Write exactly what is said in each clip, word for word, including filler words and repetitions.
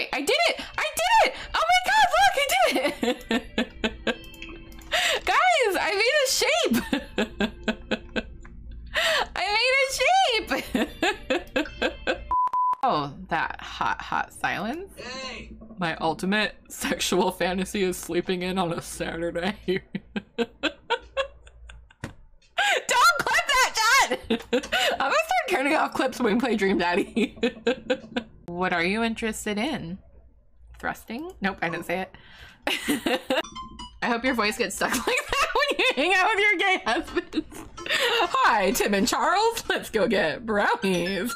Okay, I did it! I did it! Oh my god, look, I did it! Guys, I made a shape! I made a shape! Oh, that hot, hot silence. Hey. My ultimate sexual fantasy is sleeping in on a Saturday. Don't clip that, John! I'm gonna start turning off clips when we play Dream Daddy. What are you interested in? Thrusting? Nope, I didn't say it. I hope your voice gets stuck like that when you hang out with your gay husbands. Hi, Tim and Charles. Let's go get brownies.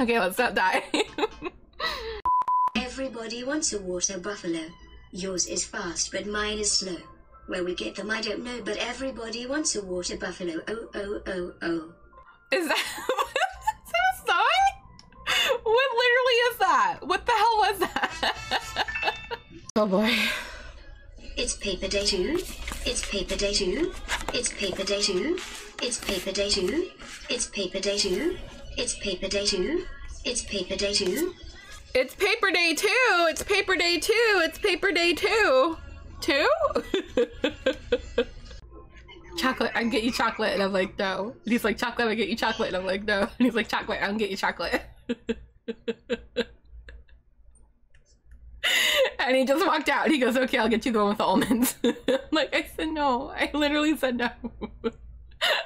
Okay, let's not die. Everybody wants a water buffalo. Yours is fast, but mine is slow. Where we get them, I don't know, but everybody wants a water buffalo. Oh, oh, oh, oh. Is that, is that a song? What literally is that? What the hell was that? Oh boy. It's paper day two. It's paper day two. It's paper day two. It's paper day two. It's paper day two. It's paper day two. It's paper day two. It's paper day two. It's paper day two. It's paper day two. Two? Chocolate. I can get you chocolate, and I'm like no. And he's like chocolate. I get you chocolate, and I'm like no. And he's like chocolate. I can get you chocolate. And he just walked out. And he goes, okay, I'll get you the one with the almonds. Like I said, no. I literally said no.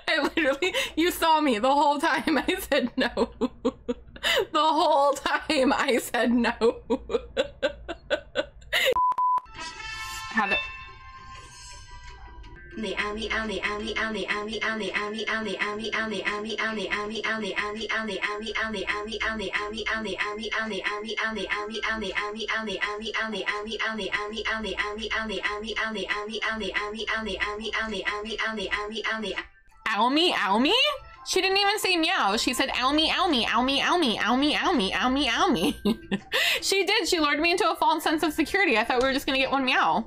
I literally, you saw me the whole time. I said no. The whole time I said no. Have it. Me ami ami ami ami ami ami ami ami ami ami ami ami ami ami ami ami ami ami ami ami ami ami ami ami ami ami ami ami ami ami ami ami ami ami ami ami ami ami ami ami ami ami ami ami ami ami ami ami ami Almy, Almy? She didn't even say meow. She said Almy, Almy, Almy, Almy, Almy, Almy, Almy, Almy. She did. She lured me into a false sense of security. I thought we were just gonna get one meow.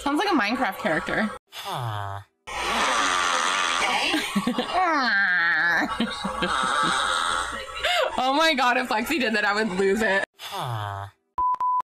Sounds like a Minecraft character. Oh my god, if Lexi did that, I would lose it.